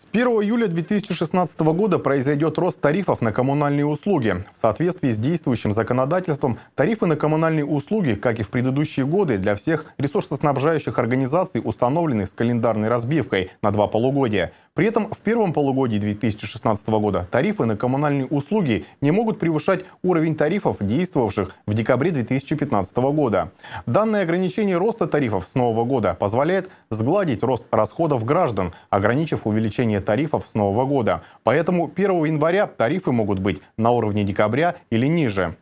С 1 июля 2016 года произойдет рост тарифов на коммунальные услуги. В соответствии с действующим законодательством, тарифы на коммунальные услуги, как и в предыдущие годы, для всех ресурсоснабжающих организаций установлены с календарной разбивкой на два полугодия. При этом в первом полугодии 2016 года тарифы на коммунальные услуги не могут превышать уровень тарифов, действовавших в декабре 2015 года. Данное ограничение роста тарифов с нового года позволяет сгладить рост расходов граждан, ограничив увеличение тарифов с нового года. Поэтому 1 января тарифы могут быть на уровне декабря или ниже.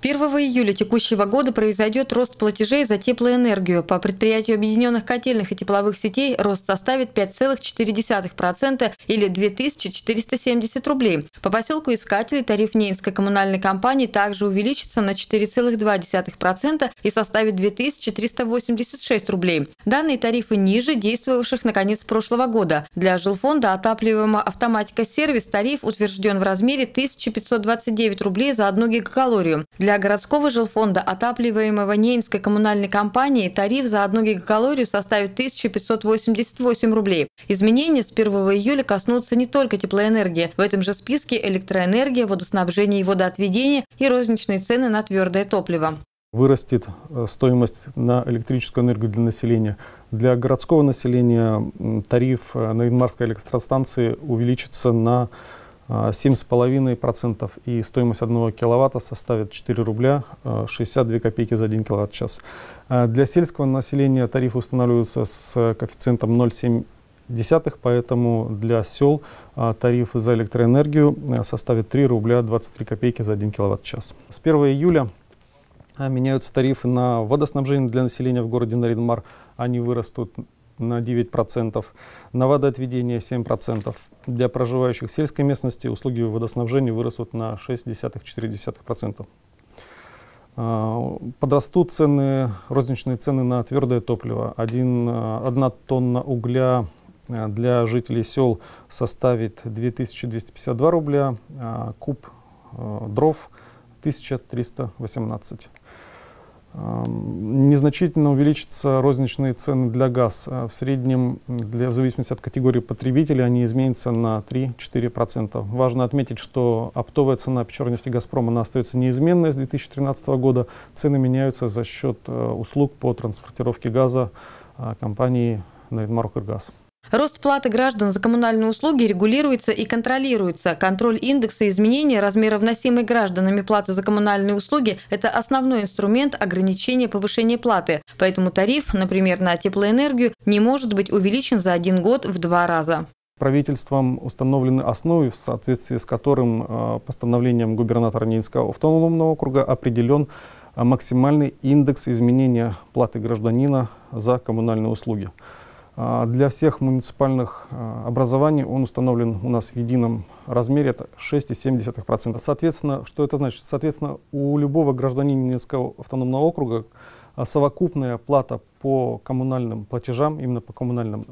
1 июля текущего года произойдет рост платежей за теплоэнергию. По предприятию объединенных котельных и тепловых сетей рост составит 5,4% или 2470 рублей. По поселку Искателей тариф Ненецкой коммунальной компании также увеличится на 4,2% и составит 2386 рублей. Данные тарифы ниже действовавших на конец прошлого года. Для жилфонда отапливаемого автоматика сервис тариф утвержден в размере 1529 рублей за 1 гигакалорию. Для городского жилфонда, отапливаемого Ненецкой коммунальной компанией, тариф за 1 гигакалорию составит 1588 рублей. Изменения с 1 июля коснутся не только теплоэнергии. В этом же списке электроэнергия, водоснабжение и водоотведение и розничные цены на твердое топливо. Вырастет стоимость на электрическую энергию для населения. Для городского населения тариф на Нарьянмарокргазской электростанции увеличится на 7,5%, и стоимость 1 киловатта составит 4 рубля 62 копейки за 1 киловатт-час. Для сельского населения тарифы устанавливаются с коэффициентом 0,7, поэтому для сел тариф за электроэнергию составит 3 рубля 23 копейки за 1 киловатт-час. С 1 июля меняются тарифы на водоснабжение для населения в городе Нарьянмар. Они вырастут на 9%, на водоотведение 7%. Для проживающих в сельской местности услуги водоснабжения вырастут на 6,4%. Подрастут цены, розничные цены на твердое топливо. Одна тонна угля для жителей сел составит 2252 рубля, а куб дров 1318. Незначительно увеличатся розничные цены для газа. В среднем, в зависимости от категории потребителей, они изменятся на 3-4%. Важно отметить, что оптовая цена Печорнефтегазпрома она остается неизменной с 2013 года. Цены меняются за счет услуг по транспортировке газа компании «Нарьянмарокргаз». Рост платы граждан за коммунальные услуги регулируется и контролируется. Контроль индекса изменения размера вносимой гражданами платы за коммунальные услуги – это основной инструмент ограничения повышения платы. Поэтому тариф, например, на теплоэнергию, не может быть увеличен за один год в 2 раза. Правительством установлены основы, в соответствии с которым постановлением губернатора Ненецкого автономного округа определен максимальный индекс изменения платы гражданина за коммунальные услуги. Для всех муниципальных образований он установлен у нас в едином размере, это 6,7%. Соответственно, что это значит? Соответственно, у любого гражданина Ненецкого автономного округа совокупная плата по коммунальным платежам, именно по коммунальным,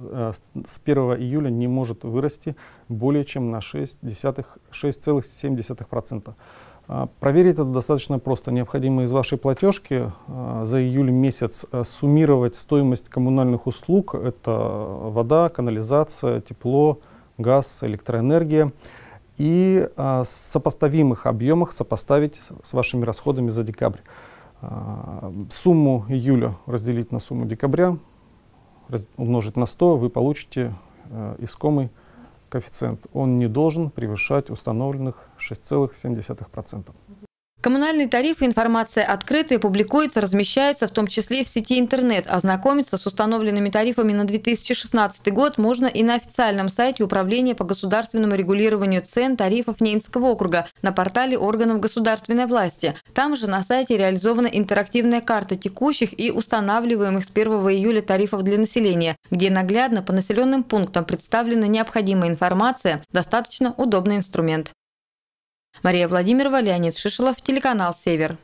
с 1 июля не может вырасти более чем на 6,7%. Проверить это достаточно просто. Необходимо из вашей платежки за июль месяц суммировать стоимость коммунальных услуг. Это вода, канализация, тепло, газ, электроэнергия. И в сопоставимых объемах сопоставить с вашими расходами за декабрь. Сумму июля разделить на сумму декабря, умножить на 100, вы получите искомый коэффициент. Он не должен превышать установленных 6,7%. Коммунальные тарифы, информация открытая, публикуется, размещается, в том числе в сети интернет. Ознакомиться с установленными тарифами на 2016 год можно и на официальном сайте Управления по государственному регулированию цен тарифов Ненецкого округа на портале органов государственной власти. Там же на сайте реализована интерактивная карта текущих и устанавливаемых с 1 июля тарифов для населения, где наглядно по населенным пунктам представлена необходимая информация, достаточно удобный инструмент. Мария Владимирова, Леонид Шишилов, телеканал «Север».